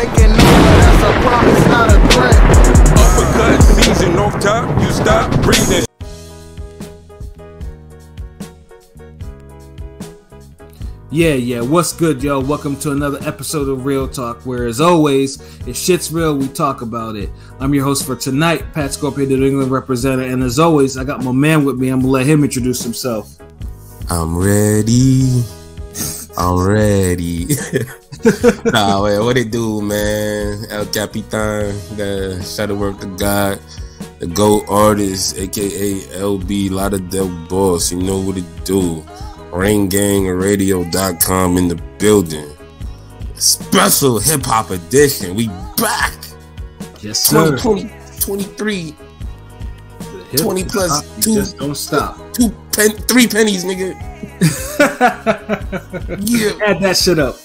taking over, that's a promise, not a threat. Uppercut season, off top, you stop breathing. Yeah, what's good, yo? Welcome to another episode of Real Talk, where, as always, if shit's real, we talk about it. I'm your host for tonight, Pat Scorpio, the New England representative, and as always, I got my man with me. I'm going to let him introduce himself. I'm ready. Nah, man, what it do, man? El Capitan, the shadow work of God, the GOAT artist, a.k.a. LB, Lottadel Boss, you know what it do. Ring Gang Radio.com in the building. Special hip hop edition. We back. Yes, sir. 2023. 20 plus two. Just don't stop. Three pennies, nigga. Yeah. Add that shit up.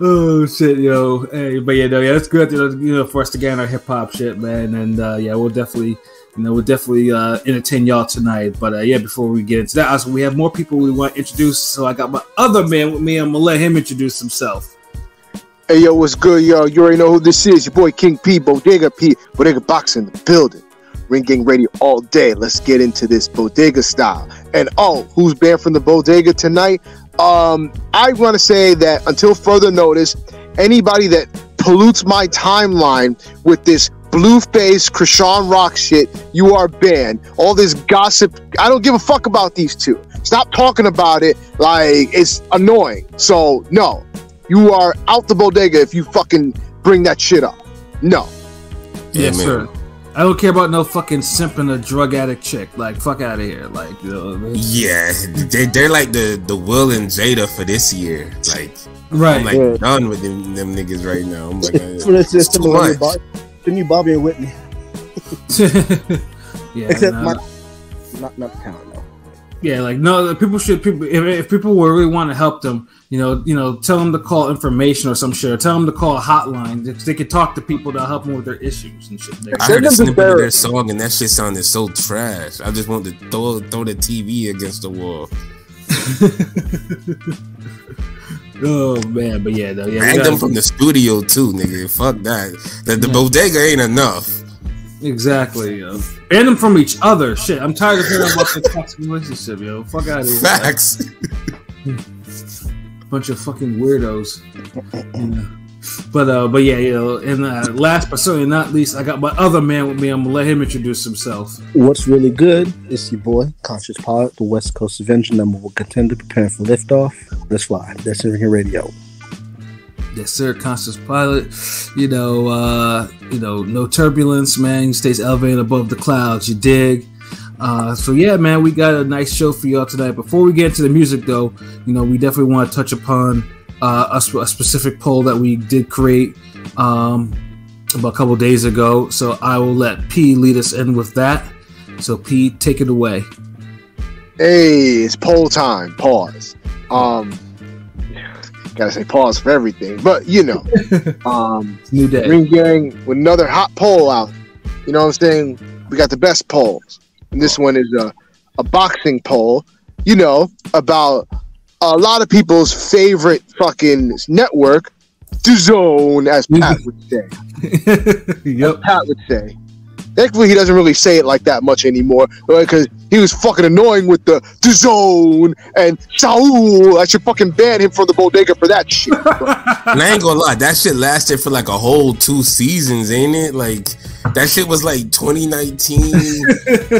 Oh shit, yo. Hey, but yeah, no, yeah, it's good, you know, for us to get on our hip hop shit, man. And yeah, we'll definitely. You know, we'll definitely entertain y'all tonight. But yeah, before we get into that, we have more people we want to introduce. So I got my other man with me. I'm going to let him introduce himself. Hey, yo, what's good, y'all? You already know who this is. Your boy, King P. Bodega Boxing, the building. Ring Gang Radio all day. Let's get into this bodega style. And, oh, who's banned from the bodega tonight? I want to say that until further notice, anybody that pollutes my timeline with this blue-faced Krishan Rock shit, you are banned. All this gossip, I don't give a fuck about these two. Stop talking about it. Like, it's annoying. So, no. You are out the bodega if you fucking bring that shit up. No. Yes, yeah, sir. I don't care about no fucking simping a drug addict chick. Like, fuck out of here. Like, you know what I mean? Yeah. They're like the Will and Jada for this year. Like, right. I'm like, yeah, done with them niggas right now. I'm like, it's too much. The new Bobby and Whitney. Yeah, except no. Not the talent though. Yeah, like no, if people really want to help them, you know, tell them to call information or some shit, or tell them to call a hotline. They could talk to people to help them with their issues and shit. I heard a snippet of their song and that shit sounded so trash. I just wanted to throw the TV against the wall. Oh man, but yeah, though, yeah, banned them from the studio too, nigga. Fuck that. The bodega ain't enough. Exactly. Yo. Banned them from each other. Shit, I'm tired of hearing about this toxic relationship, yo. Fuck out of here. Facts. Bunch of fucking weirdos. You know. But yeah, you know, and last but certainly not least, I got my other man with me. I'm gonna let him introduce himself. What's really good? It's your boy, Conscious Pilot, the West Coast Avenger, #1 contender, preparing for liftoff. Let's fly. That's Ring Gang Radio. Yes, sir, Conscious Pilot. You know, no turbulence, man. He stays elevated above the clouds. You dig? So yeah, man, we got a nice show for y'all tonight. Before we get into the music, though, you know, we definitely want to touch upon a specific poll that we did create about a couple days ago. So I will let P lead us in with that. So P, take it away. Hey, it's poll time. Pause. Gotta say pause for everything, but you know, new day. Ring Gang with another hot poll out. You know what I'm saying? We got the best polls, and this one is a boxing poll. You know, about a lot of people's favorite fucking network, DAZN, as Pat would say. Yep. As Pat would say. Thankfully, he doesn't really say it like that much anymore, because he was fucking annoying with the DAZN and Saul. I should fucking ban him from the bodega for that shit. And I ain't gonna lie, that shit lasted for like a whole 2 seasons, ain't it? Like, that shit was like 2019,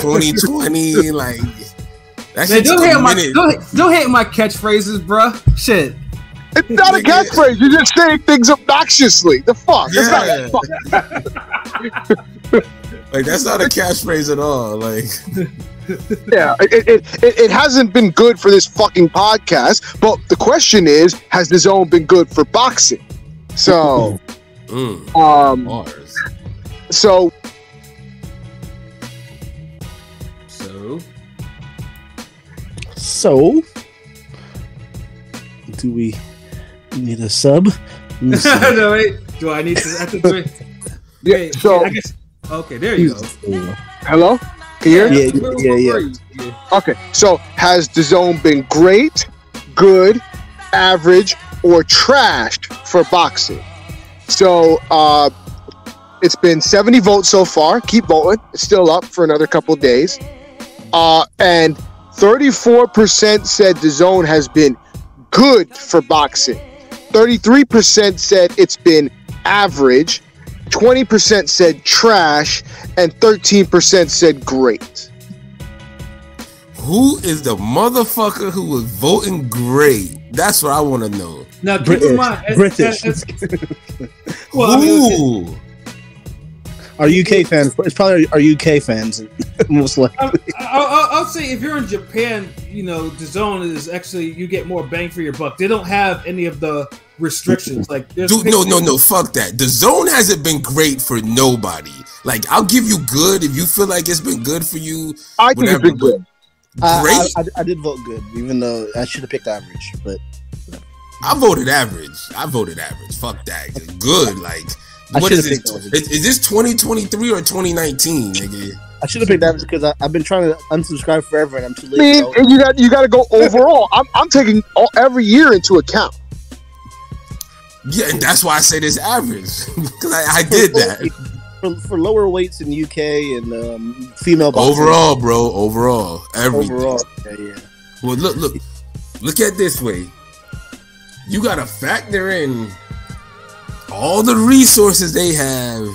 2020, like... Man, don't hate my catchphrases, bruh. Shit. It's not a catchphrase. You're just saying things obnoxiously. The fuck? Yeah. That's not a catchphrase at all. Like, yeah, it hasn't been good for this fucking podcast. But the question is, has DAZN been good for boxing? So, So, do we need a sub? No, wait. Do I need to? Yeah. So, I guess, okay, there you go. Hello? Can you hear? Yeah. Okay. So, has DAZN been great, good, average, or trashed for boxing. So it's been 70 votes so far. Keep voting. It's still up for another couple of days. And 34% said DAZN has been good for boxing. 33% said it's been average. 20% said trash. And 13% said great. Who is the motherfucker who was voting great? That's what I want to know. Now, keep in mind, British. Well, I mean, our UK fans. It's probably our UK fans, most likely. I'll say if you're in Japan, you know, DAZN is actually, you get more bang for your buck. They don't have any of the restrictions. Like, dude, no, fuck that. DAZN hasn't been great for nobody. Like, I'll give you good if you feel like it's been good for you. I think it's been good. Great. I did vote good, even though I should have picked average, but I voted average. Fuck that. Good. Like, what is this? Is this 2023 or 2019, nigga? I should have picked average because I've been trying to unsubscribe forever and I'm too late. I mean, you got to go overall. I'm taking every year into account. Yeah, and that's why I say this average, because I did that. For lower weights in the UK and female boxing. Overall, bro. Overall. Everything. Overall. Yeah. Well, look at this way. You got to factor in all the resources they have,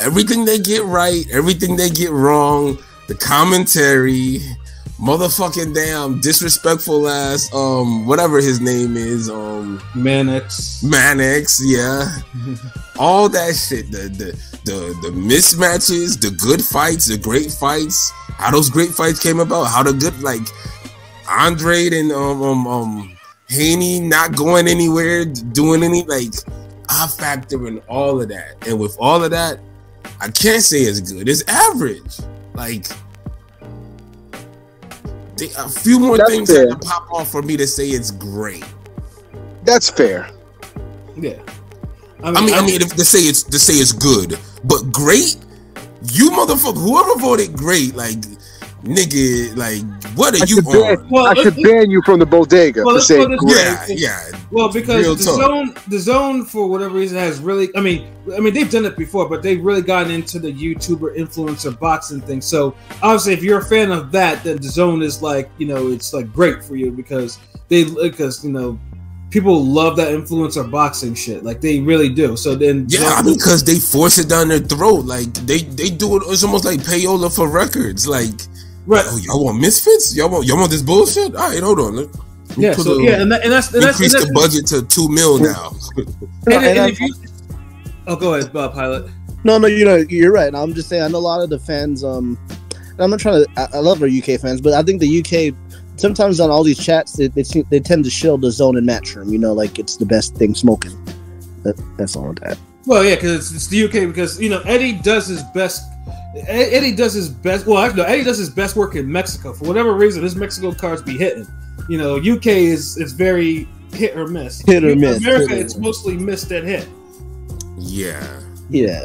everything they get right, everything they get wrong, the commentary, motherfucking damn disrespectful ass, whatever his name is, Mannix, yeah. All that shit, the mismatches, the good fights, the great fights, how those great fights came about, how the good, like Andre and Haney not going anywhere, doing any, like, I factor in all of that, and with all of that, I can't say it's good. It's average. Like, a few more things that pop off for me to say it's great. That's fair. Yeah. I mean, if to say it's good, but great, you motherfucker, whoever voted great, like, nigga, like, what are you on? Well, I could ban you from the bodega for saying great. Yeah. Well, because DAZN, for whatever reason, has really, I mean, they've done it before, but they've really gotten into the YouTuber influencer boxing thing. So obviously, if you're a fan of that, then DAZN is like, you know, it's like great for you because you know, people love that influencer boxing shit. Like, they really do. So then, yeah, because they force it down their throat. Like, they do it. It's almost like payola for records. Like, right? Oh, y'all want misfits? Y'all want this bullshit? All right, hold on. Increase the budget to $2 million now. Oh, go ahead, Pilot. No, you're right. I'm just saying. I know a lot of the fans. And I'm not trying to. I love our UK fans, but I think the UK. Sometimes on all these chats, they tend to shield DAZN and Matchroom. You know, like, it's the best thing smoking. That's all that. Well, yeah, because it's the UK. Because, you know, Eddie does his best. Well, actually, no, Eddie does his best work in Mexico. For whatever reason, his Mexico cards be hitting. You know, UK is very hit or miss. Hit or miss. America, it's mostly miss that hit. Yeah. Yeah.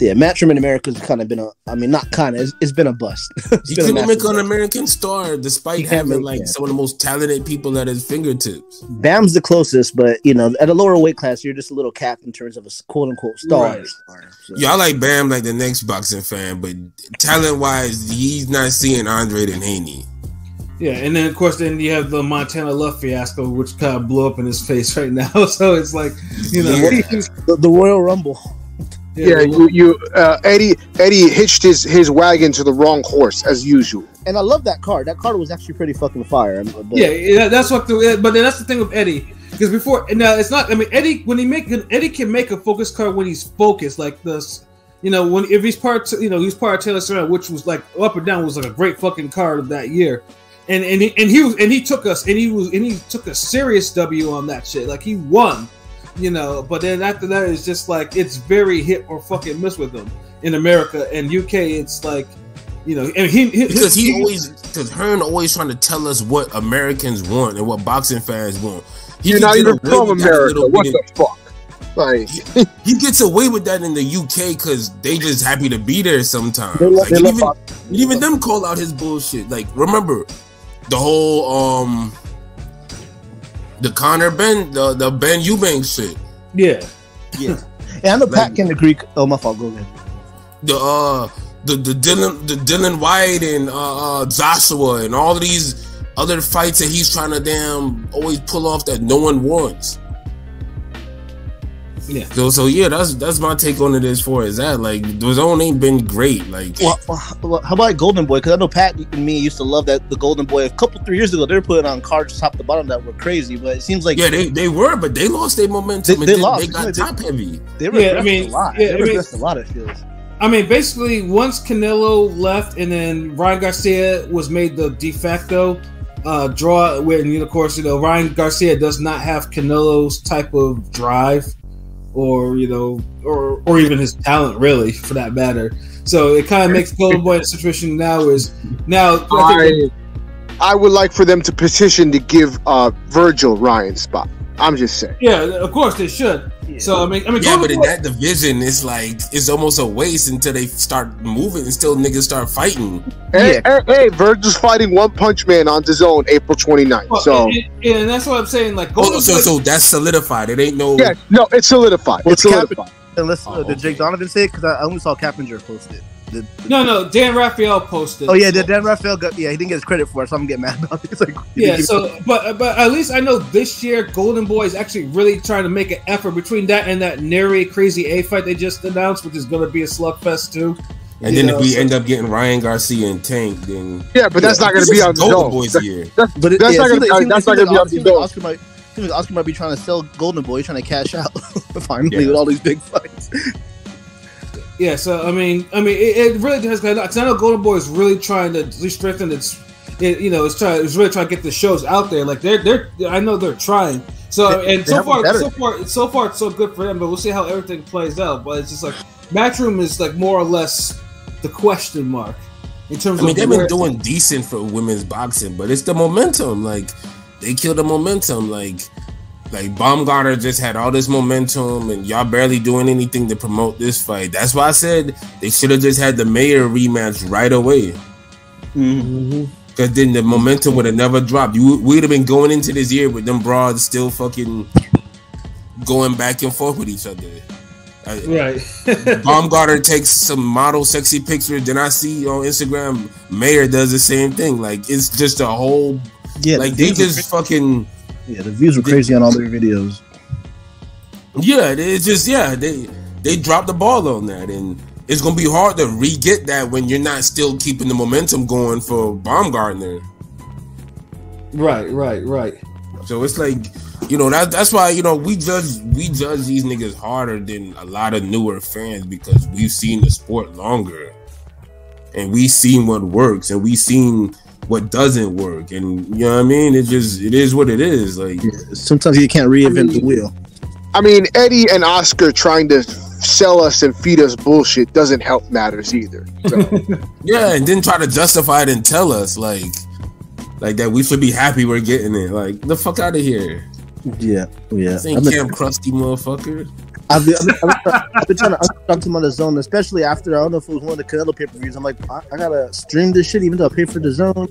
Yeah, Matchroom in America has kind of been a, I mean, not kind of, it's been a bust. He couldn't make an American star despite having, like, some of the most talented people at his fingertips. Bam's the closest, but, you know, at a lower weight class, you're just a little capped in terms of a quote-unquote star. Right. So. Yeah, I like Bam like the next boxing fan, but talent-wise, he's not seeing Andre and Haney. Yeah, and then, of course, then you have the Montana Love fiasco, which kind of blew up in his face right now. So it's like, you know. Yeah. The Royal Rumble. Yeah, Eddie hitched his wagon to the wrong horse, as usual. And I love that card. That card was actually pretty fucking fire. Yeah, that's what the, but that's the thing with Eddie. Because before, now, it's not, I mean, Eddie, Eddie can make a focus card when he's focused, like this. You know, if he's part, you know, he's part of Taylor Serrano, which was like, up and down was like a great fucking card of that year. And he took a serious W on that shit. Like, he won, you know. But then after that, it's just like, it's very hit or fucking miss with him in America and UK. It's like, you know, and because Hearn always trying to tell us what Americans want and what boxing fans want. You're not even from America. What the fuck? Like, he gets away with that in the UK because they just happy to be there sometimes. Like, even them call out his bullshit. Like, remember the whole The Conor Ben, the Ben Eubanks shit. Yeah, yeah. And I know Pat can agree. Oh, my fault. Go ahead. The Dylan White and Joshua and all of these other fights that he's trying to damn always pull off that no one wants. Yeah. So yeah, that's my take on it as far as that. Like, the zone ain't been great. Like, well, how about Golden Boy? Because I know Pat and me used to love that the Golden Boy. A couple 3 years ago, they were putting on cards top to bottom that were crazy. But it seems like they were, but they lost their momentum. They lost. They got top heavy. They regressed a lot. Yeah, they regressed a lot. It feels. I mean, basically, once Canelo left, and then Ryan Garcia was made the de facto draw. And of course, Ryan Garcia does not have Canelo's type of drive. Or or even his talent, really, for that matter. So it kind of makes Golden Boy in a situation now is now. I would like for them to petition to give Virgil Ryan's spot. I'm just saying. Yeah, of course they should. Yeah. So I mean, yeah, but in that division, it's like it's almost a waste until they start moving and still niggas start fighting. Hey, yeah. Hey, Virgil's fighting One Punch Man on DAZN April 29th. Well, so and that's what I'm saying. Like, so that's solidified. It ain't no. Yeah, no, it's solidified. It's solidified. Unless did Jake Donovan say it? Because I only saw Cappinger post it. No, Dan Raphael posted. Oh yeah, Dan Raphael got. Yeah, he didn't get his credit for it, so I'm getting mad about it. It's like, yeah, so but at least I know this year Golden Boy is actually really trying to make an effort. Between that and that Nery Crazy A fight they just announced, which is going to be a slugfest too. And then if we end up getting Ryan Garcia and Tank, then yeah, but that's not going to be on Golden Boy's year. That's not going to be on the show. Oscar might be trying to sell Golden Boy, trying to cash out finally with all these big fights. Yeah, so I mean, it really does. Because I know Golden Boy is really trying to strengthen its, it's really trying to get the shows out there. Like they're, I know they're trying. So and so far, it's so good for them. But we'll see how everything plays out. But it's just like Matchroom is like more or less the question mark in terms. I mean, they've been doing decent for women's boxing, but it's the momentum. Like they kill the momentum. Like Baumgartner just had all this momentum, and y'all barely doing anything to promote this fight. That's why I said they should have just had the Mayor rematch right away. Because then the momentum would have never dropped. We'd have been going into this year with them broads still fucking going back and forth with each other. Right. Baumgartner takes some model sexy pictures. Then I see on Instagram Mayor does the same thing. Like it's just a whole. Yeah. Like they just fucking. Yeah, the views were crazy on all their videos. Yeah, it's just they dropped the ball on that, and it's gonna be hard to re-get that when you're not still keeping the momentum going for Baumgartner. Right. So it's like that's why we judge these niggas harder than a lot of newer fans because we've seen the sport longer, and we've seen what works, and we've seen what doesn't work, and it just is what it is. Like sometimes you can't reinvent the wheel. I mean, Eddie and Oscar trying to sell us and feed us bullshit doesn't help matters either. So. Yeah, and then try to justify it and tell us like that we should be happy we're getting it. Like the fuck out of here. Yeah. This ain't Camp Krusty, motherfucker. I've been trying to talk to him on the zone, especially after I don't know if it was one of the Canelo pay-per-views. I'm like, I gotta stream this shit, even though I pay for the zone.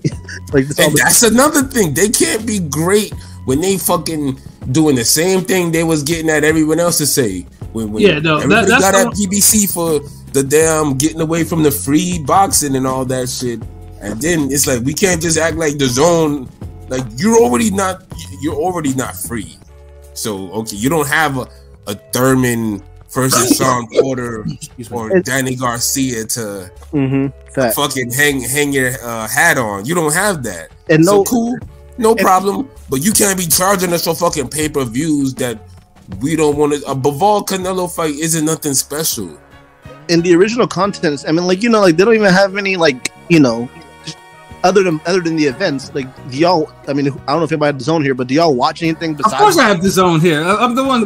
That's another thing. They can't be great when they fucking doing the same thing they was getting at everyone else to say. Everybody got at PBC for the damn getting away from the free boxing and all that shit, and then it's like we can't just act like the zone. Like you're already not free. So okay, you don't have a Thurman versus Sean Porter or Danny Garcia to fucking hang your hat on. You don't have that. And no problem. But you can't be charging us for fucking pay-per-views that we don't want to. A Bivol Canelo fight isn't nothing special. In the original contents, they don't even have any Other than the events, like do y'all? I don't know if anybody had DAZN here, but do y'all watch anything besides? Of course, I have DAZN here. I'm the one.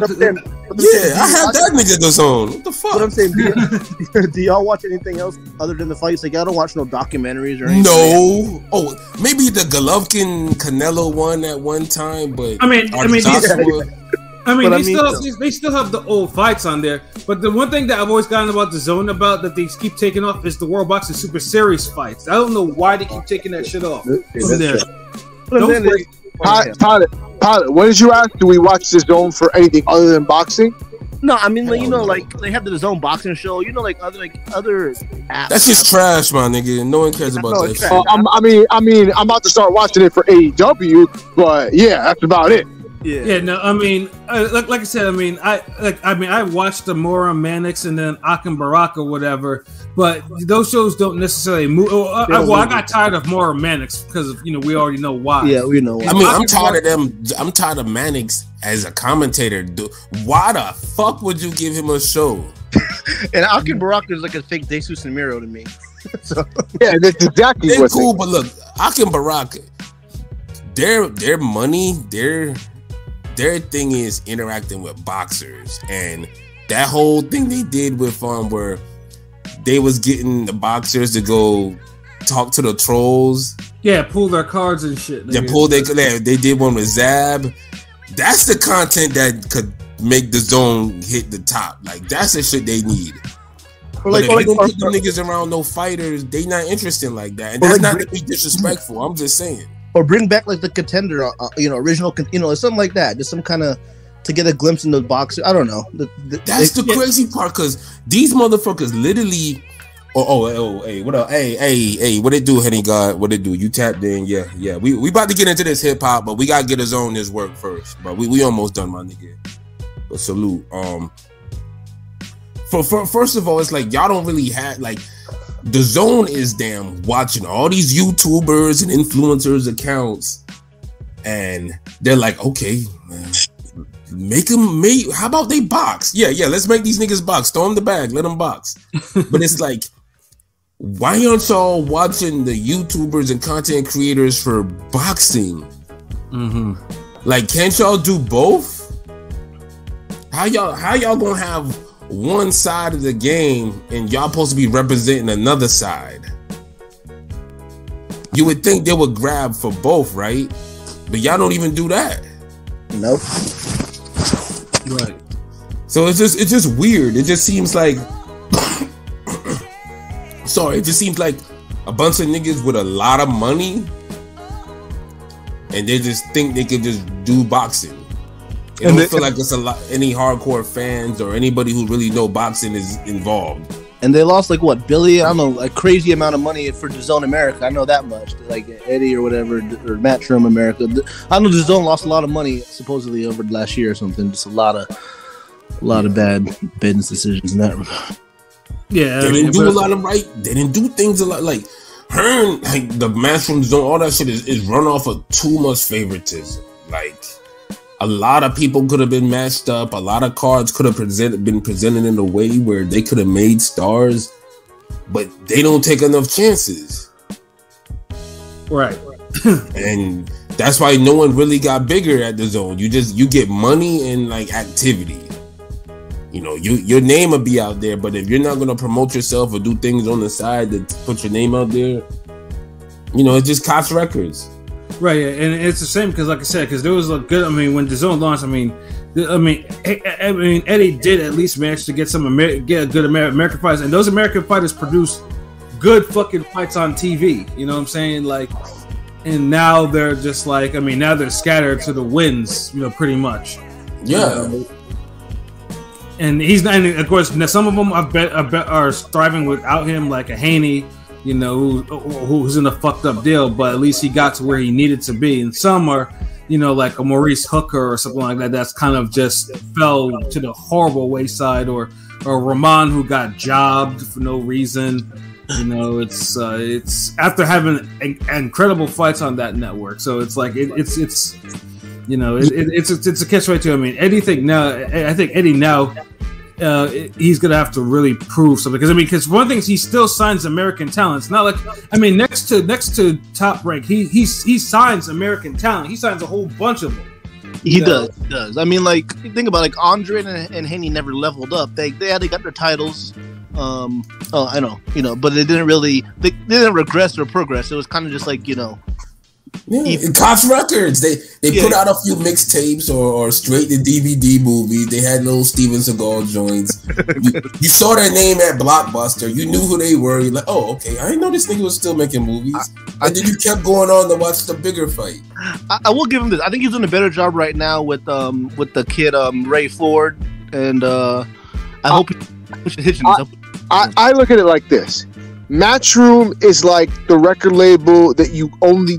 Yeah, I have that nigga DAZN. What the fuck? What I'm saying, do y'all watch anything else other than the fights? Like, y'all don't watch no documentaries or anything. No. Oh, maybe the Golovkin Canelo one at one time, but they still have the old fights on there. But the one thing that I've always gotten about DAZN about that they keep taking off is the World Boxing Super Series fights. I don't know why they keep taking that shit off. Yeah, from there. Right. Pilot, what did you ask? Do we watch the DAZN for anything other than boxing? No, I mean, like, you know, like they have the DAZN boxing show. You know, like other apps. That's just trash, my nigga. No one cares about that. I mean, I'm about to start watching it for AEW, but yeah, that's about it. Yeah. Yeah, no, I mean, like I said, I watched the Mora Mannix and then Akin Baraka, whatever, but those shows don't necessarily move. I got tired of Mora Mannix because, you know, we already know why. Yeah, we know why. I mean, I'm tired of them. I'm tired of Mannix as a commentator. Why the fuck would you give him a show? And Akin Baraka is like a fake Jesus and Miro to me. So, yeah, that's exactly they're what's cool, but look, Akin Baraka, their money, their thing is interacting with boxers, and that whole thing they did with where they was getting the boxers to go talk to the trolls. Yeah, pull their cards and shit. They pulled they did one with Zab. That's the content that could make the DAZN hit the top. Like that's the shit they need. But if they don't put them niggas around no fighters, they not interesting like that. And that's not to be disrespectful. I'm just saying. Or bring back like the contender, you know, original, you know, something like that. Just some kind of to get a glimpse into the boxer. I don't know. That's the crazy part, because these motherfuckers literally. Hey, what up? Hey, what it do, Henny God? What it do? You tapped in, yeah. We about to get into this hip hop, but we gotta get us on this work first, bro. We almost done, my nigga. But salute. For first of all, it's like y'all don't really have like. The DAZN is damn watching all these YouTubers and influencers accounts, and they're like, okay, man, make them make. How about they box? Yeah, let's make these niggas box. Throw them the bag, let them box. But it's like, why aren't y'all watching the YouTubers and content creators for boxing? Mm-hmm. Like, can't y'all do both? How y'all gonna have one side of the game and y'all supposed to be representing another side? You would think they would grab for both, right? But y'all don't even do that. Nope. Right. So it's just weird. It just seems like sorry, it just seems like a bunch of niggas with a lot of money and they just think they could just do boxing. It don't feel like it's a lot. Any hardcore fans or anybody who really know boxing is involved. And they lost like what billion? I don't know, a crazy amount of money for DAZN America. I know that much. Like Eddie or whatever, or Matchroom America. I know DAZN lost a lot of money supposedly over last year or something. Just a lot of bad business decisions in that regard. Yeah, they didn't do a lot of right. They didn't do things a lot like Hearn, like the Matchroom DAZN. All that shit is run off of too much favoritism. Like. A lot of people could have been matched up. A lot of cards could have been presented in a way where they could have made stars, but they don't take enough chances. Right. And that's why no one really got bigger at the DAZN. You get money and like activity. You know, your name will be out there, but if you're not gonna promote yourself or do things on the side that put your name out there, you know, it just cops records. Right, and it's the same because, like I said, because there was a good. I mean, when DAZN launched, I mean, Eddie did at least manage to get American fighters, and those American fighters produced good fucking fights on TV. You know what I'm saying? Like, and now they're just like, I mean, now they're scattered to the winds. You know, pretty much. Yeah. And he's not. And of course, now some of them I bet are thriving without him, like a Haney. You know, who's in a fucked up deal, but at least he got to where he needed to be. And some are, you know, like a Maurice Hooker or something like that. That's kind of just fell to the horrible wayside, or Rahman who got jobbed for no reason. You know, it's after having incredible fights on that network. So it's like it's you know it's a catch right to. I mean, I think Eddie now. He's gonna have to really prove something because one thing is he still signs American talent. It's not like next to Top Rank, he signs American talent. He signs a whole bunch of them. He does. I mean, like think about like Andre and Haney never leveled up. They got their titles. I know, you know, but they didn't really progress or progress. It was kind of just like you know Yeah, it Tops Records. They put out a few mixtapes or straight to DVD movies. They had no Steven Seagal joints. You saw their name at Blockbuster. You knew who they were. You're like, oh, okay. I didn't know this nigga was still making movies. And then you kept going on to watch the bigger fight. I will give him this. I think he's doing a better job right now with the kid Ray Ford, and I hope he hits him. I look at it like this. Matchroom is like the record label that you only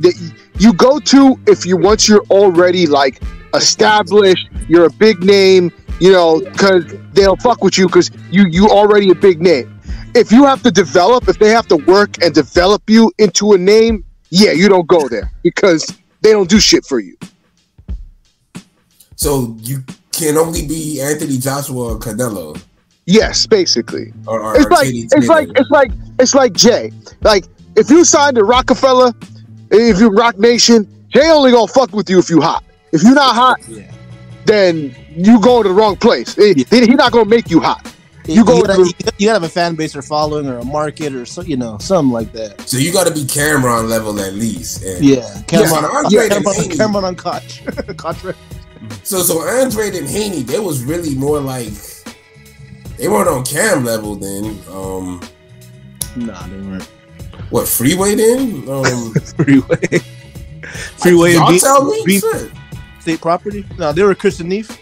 you go to if you once you're already like established, you're a big name, you know, because they'll fuck with you because you already a big name. If you have to develop, if they have to work and develop you into a name, yeah, you don't go there because they don't do shit for you. So you can only be Anthony Joshua or Canelo. Yes, basically. Or it's like Jay. Like if you signed to Rockefeller, if you Rock Nation, Jay only gonna fuck with you if you hot. If you're not hot, then you go to the wrong place. He's not gonna make you hot. You gotta have a fan base or following or a market or so, you know, something like that. So you gotta be Cameron level at least. And Cameron on Koch. So Andre and Haney, they was really more like. They weren't on Cam level then. Nah, they weren't. What, Freeway then? Freeway. Y'all tell me. State property? No, they were Chris and Neef.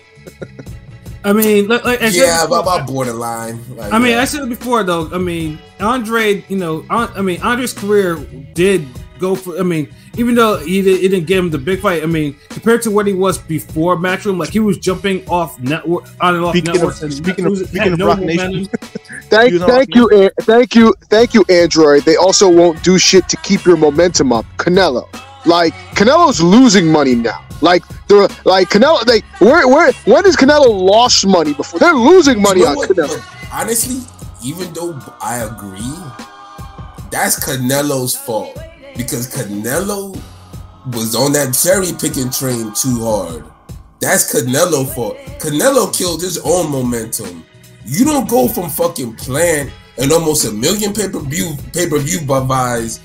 I mean, about borderline. Like, I mean, I said it before though. I mean, Andre, you know, Andre's career did go for. I mean, even though it didn't give him the big fight. I mean, compared to what he was before Matchroom, like he was jumping off network on and off networks. Speaking of Rock Nation, thank you, Android. They also won't do shit to keep your momentum up. Canelo, like Canelo's losing money now. When has Canelo lost money before? They're losing money on Canelo. Honestly, even though I agree, that's Canelo's fault. Because Canelo was on that cherry picking train too hard. That's Canelo's fault. Canelo killed his own momentum. You don't go from fucking playing and almost a million pay-per-view buys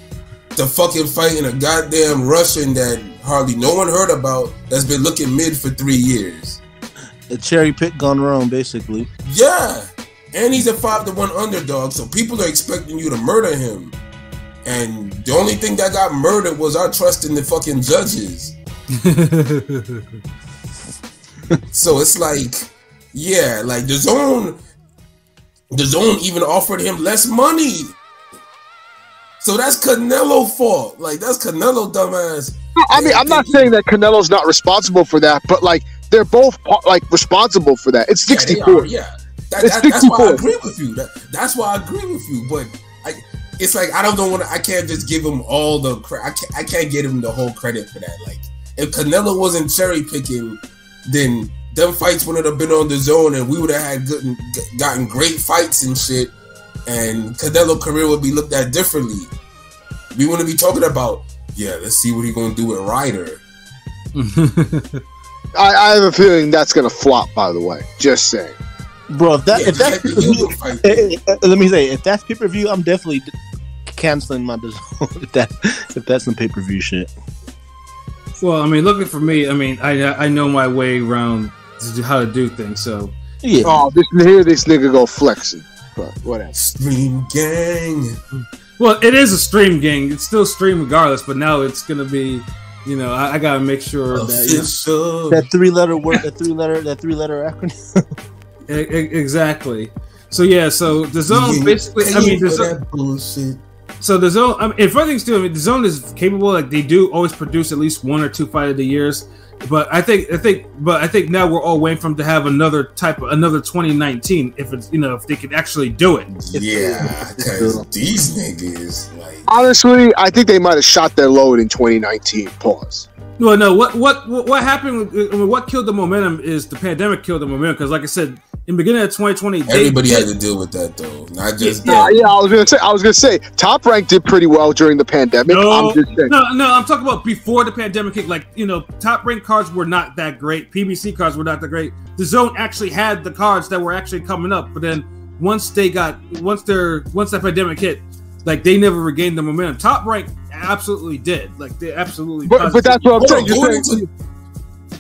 to fucking fighting a goddamn Russian that hardly no one heard about that's been looking mid for 3 years. The cherry pick gone wrong, basically. Yeah, and he's a 5-1 underdog, so people are expecting you to murder him. And the only thing that got murdered was our trust in the fucking judges. So it's like, yeah, like the zone even offered him less money. So that's Canelo's fault. Like that's Canelo, dumbass. I mean, I'm not saying that Canelo's not responsible for that, but like they're both like responsible for that. It's 64. Yeah, that's why I agree with you. That's why I agree with you. But it's like I don't want to. I can't just give him all the credit. I can't give him the whole credit for that. Like if Canelo wasn't cherry picking, then them fights wouldn't have been on the zone, and we would have had gotten great fights and shit. And Canelo's career would be looked at differently. We wouldn't be talking about let's see what he's gonna do with Ryder. I have a feeling that's gonna flop. By the way, just saying. Bro, if that's pay-per-view, I'm definitely canceling my DAZN. if that's some pay-per-view shit. Well, I mean, looking for me, I mean, I know my way around how to do things. So yeah. Oh, this nigga go flexing, but whatever. Stream gang. Well, it is a stream gang. It's still stream regardless, but now it's gonna be. You know, I gotta make sure that that three-letter word, that three-letter acronym. Exactly. So yeah. So the zone basically. I mean, the zone. So the zone. I mean, and further things too. I mean, the zone is capable. Like they do always produce at least one or two fight of the years. But I think now we're all waiting for them to have another 2019. If it's if they can actually do it. Yeah, because these niggas. Like... Honestly, I think they might have shot their load in 2019. Pause. Well, no. What happened? I mean, what killed the momentum is the pandemic killed the momentum. Because like I said. In the beginning of 2020, everybody had to deal with that though. Not just I was gonna say, Top Rank did pretty well during the pandemic. No, I'm talking about before the pandemic kick. Like Top Rank cards were not that great. PBC cards were not that great. The Zone actually had the cards that were actually coming up, but then once that pandemic hit, like they never regained the momentum. Top Rank absolutely did. Like they absolutely. But that's what I'm saying. You're saying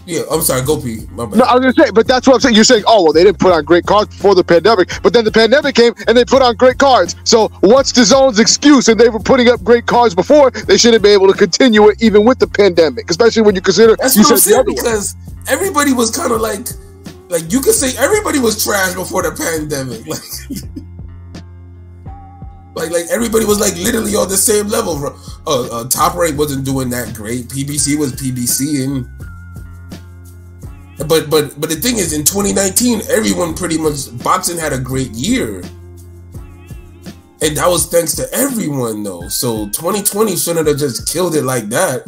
yeah, I'm sorry. Go P. My bad. No, I was gonna say, but that's what I'm saying. You're saying, oh well, they didn't put on great cards before the pandemic, but then the pandemic came and they put on great cards. So what's DAZN's excuse? And they were putting up great cards before. They shouldn't be able to continue it even with the pandemic, especially when you consider. That's what I'm saying, because everybody was kind of like you could say everybody was trash before the pandemic, like everybody was like literally on the same level. Top Rank wasn't doing that great. PBC was PBCing. But the thing is, in 2019, everyone pretty much boxing had a great year, and that was thanks to everyone though. So 2020 shouldn't have just killed it like that.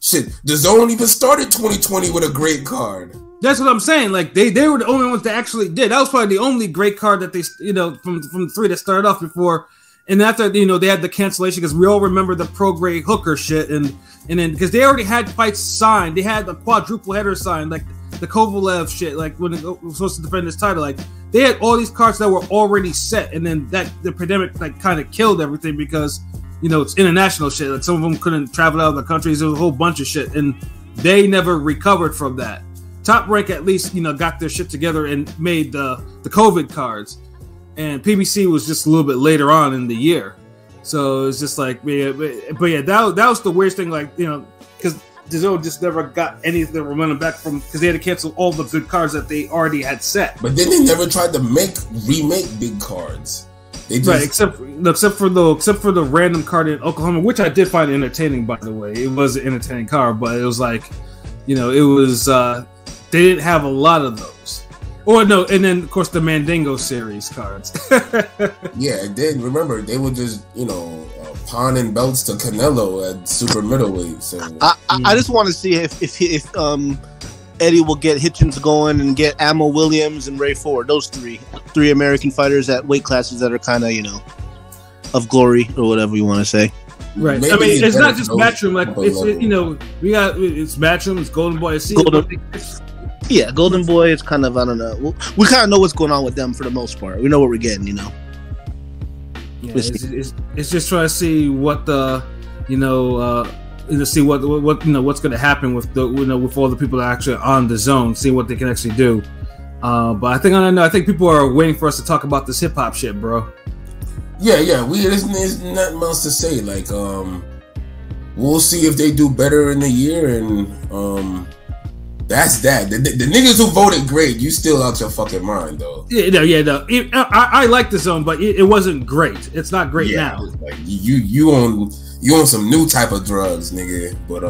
Shit, DAZN even started 2020 with a great card. That's what I'm saying. Like they were the only ones that actually did. That was probably the only great card that they, you know, from three that started off before. And after, you know, they had the cancellation because we all remember the pro grade hooker shit. And then because they already had fights signed. They had the quadruple header signed, like the Kovalev shit, like when it was supposed to defend this title. Like they had all these cards that were already set. And then that the pandemic like kind of killed everything because, you know, it's international shit. Like some of them couldn't travel out of the countries. There was a whole bunch of shit. And they never recovered from that. Top Rank at least, you know, got their shit together and made the COVID cards. And PBC was just a little bit later on in the year, so it's just like, yeah, but yeah, that was the weirdest thing, like, you know, because DAZN just never got any of their momentum back from because they had to cancel all the good cards that they already had set. But then they never tried to remake big cards. They just... Right, except for the random card in Oklahoma, which I did find entertaining, by the way. It was an entertaining card, but it was like, you know, it was they didn't have a lot of those. Or no, and then of course the Mandingo series cards. Yeah, then remember they were just, you know, pawning belts to Canelo at super middleweight. So I just want to see if Eddie will get Hitchens going and get Ammo Williams and Ray Ford, those three American fighters at weight classes that are kind of, you know, of glory or whatever you want to say. Right. Maybe I mean, it's not just Matchroom. Like it's you know, we got it's Matchroom, it's Golden Boy, it's Golden. Yeah, Golden Boy is kind of, I don't know. We kind of know what's going on with them for the most part. We know what we're getting, you know. Yeah, it's just trying to see what the, you know, to see what you know what's going to happen with the, you know, with all the people that are actually on DAZN, see what they can actually do. But I think I don't know. I think people are waiting for us to talk about this hip hop shit, bro. Yeah. There's nothing else to say. Like, we'll see if they do better in the year and. That's that. The niggas who voted great, you still out your fucking mind, though. Yeah, no. I like DAZN, but it wasn't great. It's not great now. Like you on some new type of drugs, nigga. But